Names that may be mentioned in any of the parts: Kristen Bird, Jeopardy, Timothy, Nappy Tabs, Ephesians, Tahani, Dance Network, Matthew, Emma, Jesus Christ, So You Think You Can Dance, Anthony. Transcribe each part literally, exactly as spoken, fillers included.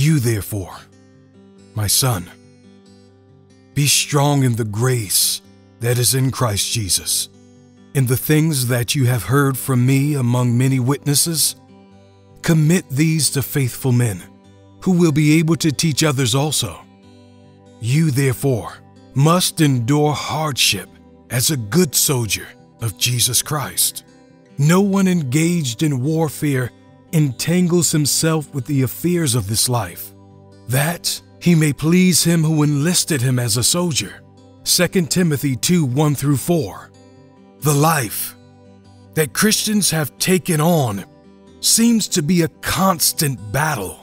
You therefore, my son, be strong in the grace that is in Christ Jesus. In the things that you have heard from me among many witnesses, commit these to faithful men, who will be able to teach others also. You therefore must endure hardship as a good soldier of Jesus Christ. No one engaged in warfare entangles himself with the affairs of this life, that he may please him who enlisted him as a soldier. Second Timothy two, one through four. The life that Christians have taken on seems to be a constant battle.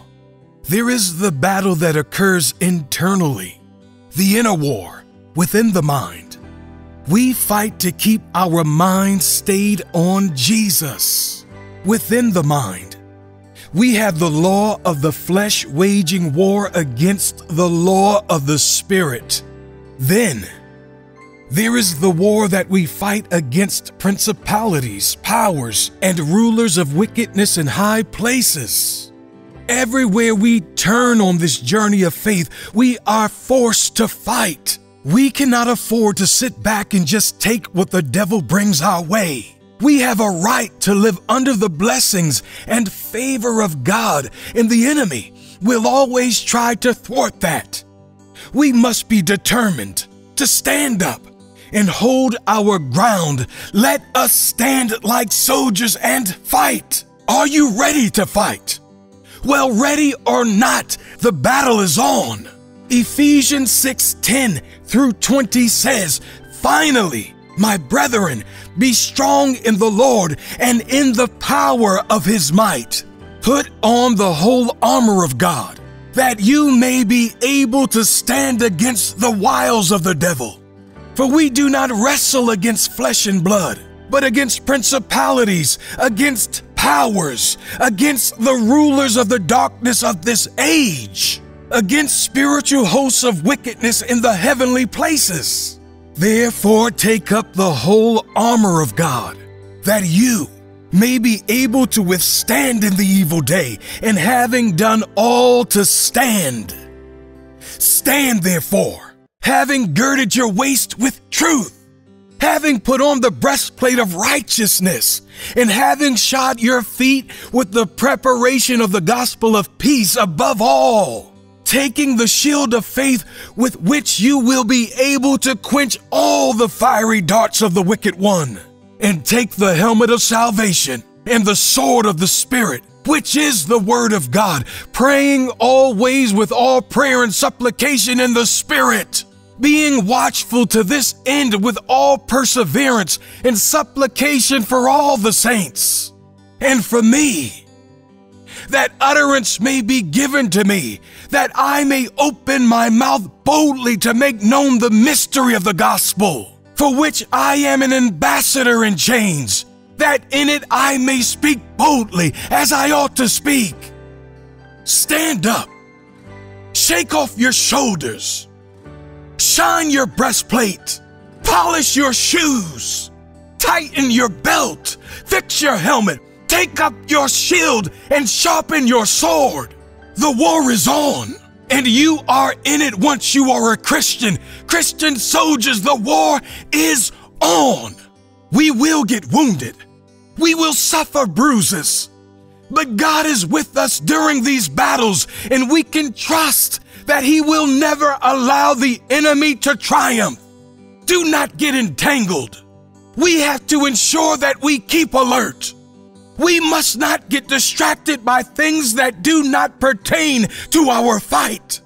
There is the battle that occurs internally, the inner war within the mind. We fight to keep our mind stayed on Jesus. Within the mind, we have the law of the flesh waging war against the law of the spirit. Then, there is the war that we fight against principalities, powers, and rulers of wickedness in high places. Everywhere we turn on this journey of faith, we are forced to fight. We cannot afford to sit back and just take what the devil brings our way. We have a right to live under the blessings and favor of God, and the enemy will always try to thwart that. We must be determined to stand up and hold our ground. Let us stand like soldiers and fight. Are you ready to fight? Well, ready or not, the battle is on. Ephesians six, ten through twenty says, "Finally, my brethren, be strong in the Lord and in the power of his might. Put on the whole armor of God, that you may be able to stand against the wiles of the devil. For we do not wrestle against flesh and blood, but against principalities, against powers, against the rulers of the darkness of this age, against spiritual hosts of wickedness in the heavenly places. Therefore take up the whole armor of God, that you may be able to withstand in the evil day, and having done all to stand. Stand therefore, having girded your waist with truth, having put on the breastplate of righteousness, and having shod your feet with the preparation of the gospel of peace. Above all, taking the shield of faith, with which you will be able to quench all the fiery darts of the wicked one. And take the helmet of salvation and the sword of the Spirit, which is the word of God, praying always with all prayer and supplication in the Spirit, being watchful to this end with all perseverance and supplication for all the saints, and for me, that utterance may be given to me, that I may open my mouth boldly to make known the mystery of the gospel, for which I am an ambassador in chains, that in it I may speak boldly as I ought to speak." Stand up, shake off your shoulders, shine your breastplate, polish your shoes, tighten your belt, fix your helmet, take up your shield, and sharpen your sword. The war is on, and you are in it once you are a Christian. Christian soldiers, the war is on. We will get wounded. We will suffer bruises. But God is with us during these battles, and we can trust that He will never allow the enemy to triumph. Do not get entangled. We have to ensure that we keep alert. We must not get distracted by things that do not pertain to our fight.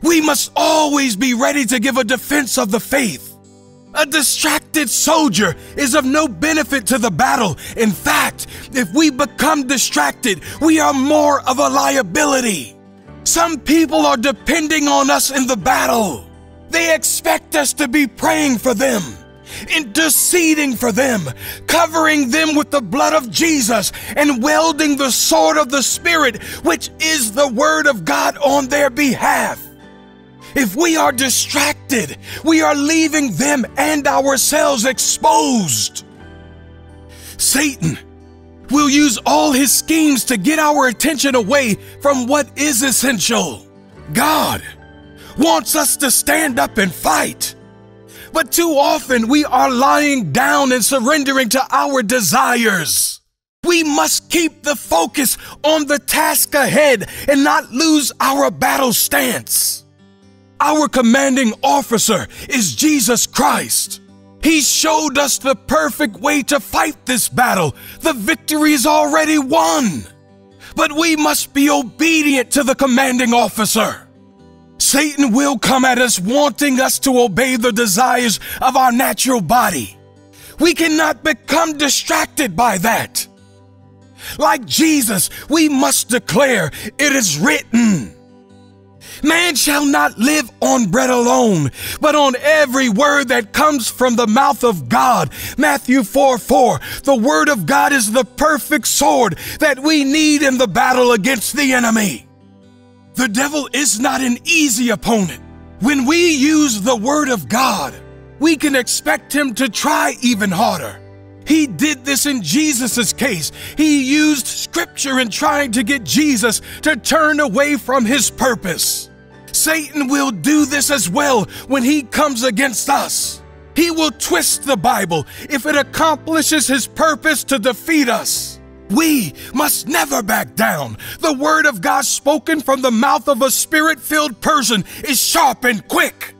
We must always be ready to give a defense of the faith. A distracted soldier is of no benefit to the battle. In fact, if we become distracted, we are more of a liability. Some people are depending on us in the battle. They expect us to be praying for them, interceding for them, covering them with the blood of Jesus, and wielding the sword of the Spirit, which is the word of God, on their behalf. If we are distracted, we are leaving them and ourselves exposed. Satan will use all his schemes to get our attention away from what is essential. God wants us to stand up and fight. But too often we are lying down and surrendering to our desires. We must keep the focus on the task ahead and not lose our battle stance. Our commanding officer is Jesus Christ. He showed us the perfect way to fight this battle. The victory is already won. But we must be obedient to the commanding officer. Satan will come at us wanting us to obey the desires of our natural body. We cannot become distracted by that. Like Jesus, we must declare, "It is written, man shall not live on bread alone, but on every word that comes from the mouth of God." Matthew four four, the word of God is the perfect sword that we need in the battle against the enemy. The devil is not an easy opponent. When we use the word of God, we can expect him to try even harder. He did this in Jesus' case. He used scripture in trying to get Jesus to turn away from his purpose. Satan will do this as well when he comes against us. He will twist the Bible if it accomplishes his purpose to defeat us. We must never back down. The word of God spoken from the mouth of a spirit-filled person is sharp and quick.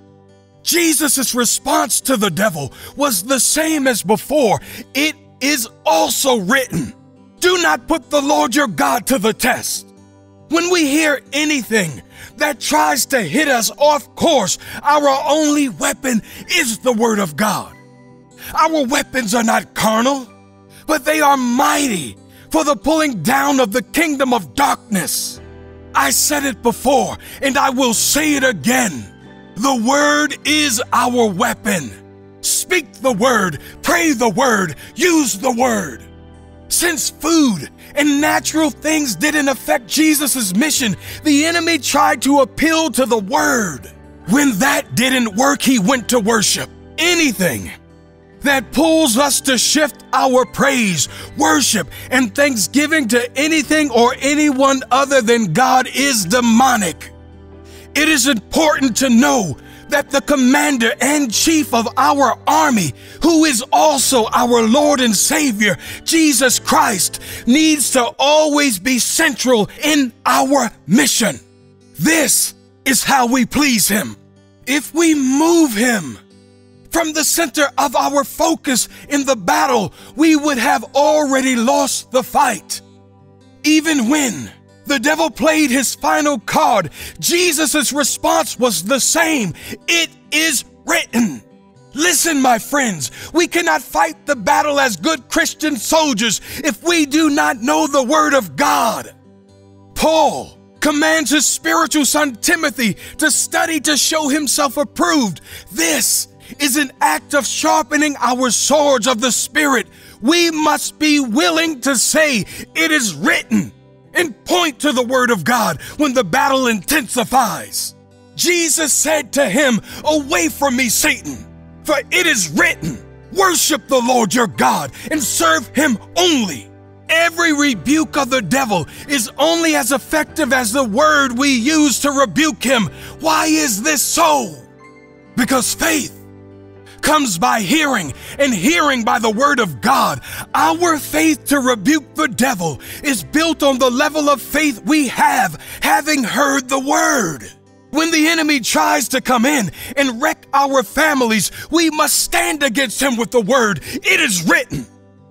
Jesus' response to the devil was the same as before. It is also written. Do not put the Lord your God to the test. When we hear anything that tries to hit us off course, our only weapon is the word of God. Our weapons are not carnal, but they are mighty for the pulling down of the kingdom of darkness. I said it before, and I will say it again. The word is our weapon. Speak the word, pray the word, use the word. Since food and natural things didn't affect Jesus' mission, the enemy tried to appeal to the word. When that didn't work, he went to worship. Anything that pulls us to shift our praise, worship, and thanksgiving to anything or anyone other than God is demonic. It is important to know that the commander and chief of our army, who is also our Lord and Savior, Jesus Christ, needs to always be central in our mission. This is how we please him. If we move him from the center of our focus in the battle, we would have already lost the fight. Even when the devil played his final card, Jesus' response was the same. It is written. Listen, my friends, we cannot fight the battle as good Christian soldiers if we do not know the word of God. Paul commands his spiritual son Timothy to study to show himself approved. This is an act of sharpening our swords of the Spirit. We must be willing to say, "It is written," and point to the word of God when the battle intensifies. Jesus said to him, "Away from me, Satan, for it is written, worship the Lord your God and serve him only." Every rebuke of the devil is only as effective as the word we use to rebuke him. Why is this so? Because faith comes by hearing, and hearing by the word of God. Our faith to rebuke the devil is built on the level of faith we have, having heard the word. When the enemy tries to come in and wreck our families, we must stand against him with the word. It is written.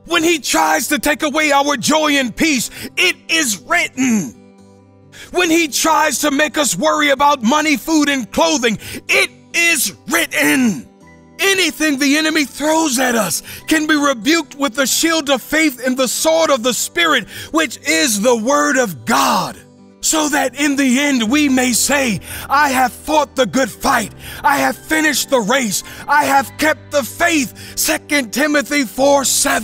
When he tries to take away our joy and peace, it is written. When he tries to make us worry about money, food, and clothing, it is written. Anything the enemy throws at us can be rebuked with the shield of faith and the sword of the Spirit, which is the word of God, so that in the end we may say, "I have fought the good fight. I have finished the race. I have kept the faith." Second Timothy four seven.